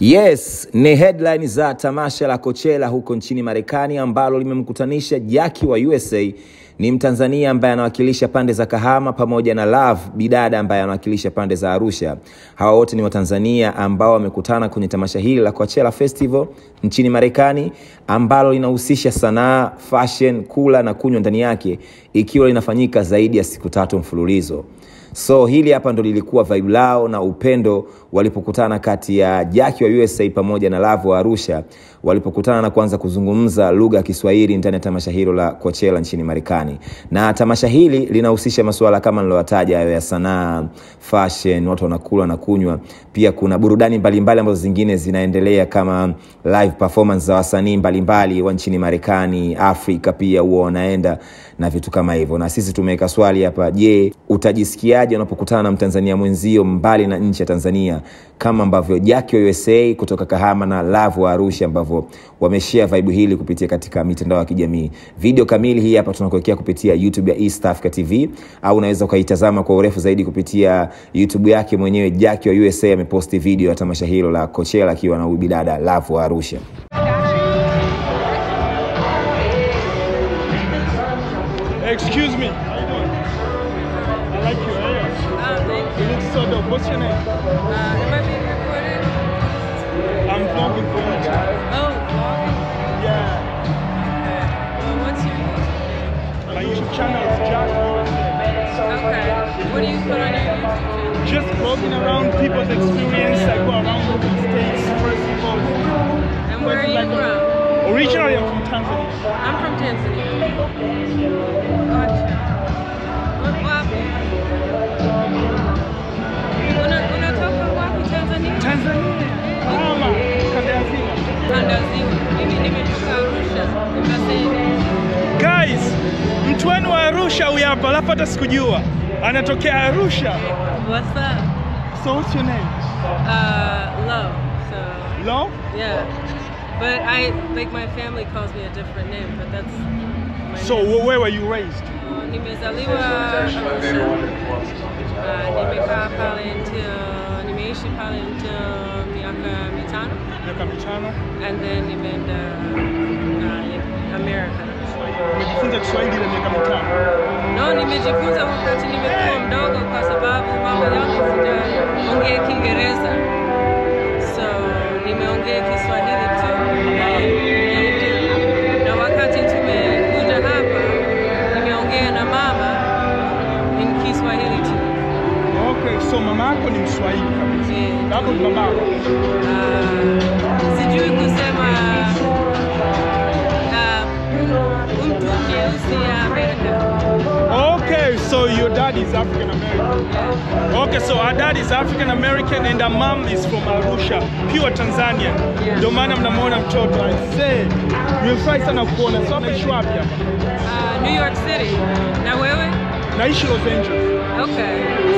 Yes, ni headline za tamasha la Coachella huko nchini Marekani ambalo limemkutanisha Jack wa USA. Ni Mtanzania ambaye anawakilisha pande za Kahama pamoja na Love Bidada ambaye anawakilisha pande za Arusha. Hawa wote ni Watanzania ambao wamekutana kwenye tamasha hili la Coachella Festival nchini Marekani ambalo linahusisha sanaa, fashion, kula na kunywa ndani yake, ikiwa linafanyika zaidi ya siku 3 mfululizo. So hili hapa ndo lilikuwa vibe lao na upendo walipokutana kati ya Jack wa USA pamoja na Love wa Arusha, walipokutana na kuanza kuzungumza lugha ya Kiswahili ndani ya tamasha hilo la Coachella nchini Marekani. Na tamasha hili linahusisha masuala kama nilowataja hayo ya sanaa, fashion, watu wanakula na kunywa. Pia kuna burudani mbalimbali ambazo zingine zinaendelea kama live performance za wasanii mbalimbali wa nchini Marekani, Afrika pia huwa wanaenda na vitu kama hivyo. Na sisi tumeweka swali hapa, je, utajisikia unapokutana na Mtanzania mwenzio mbali na nchi ya Tanzania kama ambavyo Jack wa USA kutoka Kahama na Love wa Arusha ambavyo wameshare vibe hili kupitia katika mitandao ya kijamii. Video kamili hii hapa tunakuwekea kupitia YouTube ya East Africa TV, au unaweza ukaitazama kwa urefu zaidi kupitia YouTube yake mwenyewe Jack wa USA. Ameposti video ya tamasha hilo la Coachella akiwa na huyu bidada Love wa Arusha. Excuse me. I like you. Thank you. You look so dope. What's your name? Am I being recorded? I'm vlogging for you. Oh, vlogging? Yeah. Okay. What's your name? My YouTube channel is Jack World. Okay. What do you put on your YouTube channel? Just vlogging around people's experience. I go around different states, first of all. And where are you like from? Originally, I'm from Tanzania. I'm from Tanzania. Gotcha. Guys, mtu wenu wa Arusha huyu hapa, alafu hata sikujua anatokea Arusha. What's up? So what's your name? Love. So Love? Yeah. But I like my family calls me a different name, but that's my so name. Where were you raised? Nimezaliwa Arusha. Nimekaa pale nimeishi pale miaka mitano. And then nimeenda America. Nimejifunza Kiswahili na miaka mitano. No, nimejifunza wakati nimekuwa mdogo kwa sababu mama yangu sijaongea Kiingereza. So nimeongea Kiswahili tu. Na wakati tumekuja hapa nimeongea na mama in Kiswahili tu. Okay, so mamako ni Mswahili kabisa. Hapo mamako. Sijui kusema okay, so your dad is African American. Yeah. Okay, so our dad is African American and our mom is from Arusha, pure Tanzania. Ndio maana mnamuona mtoto. I say, nimefurahi sana kuona. So mnaishi wapi hapa? New York City. Na wewe? Naishi Los Angeles. Okay. So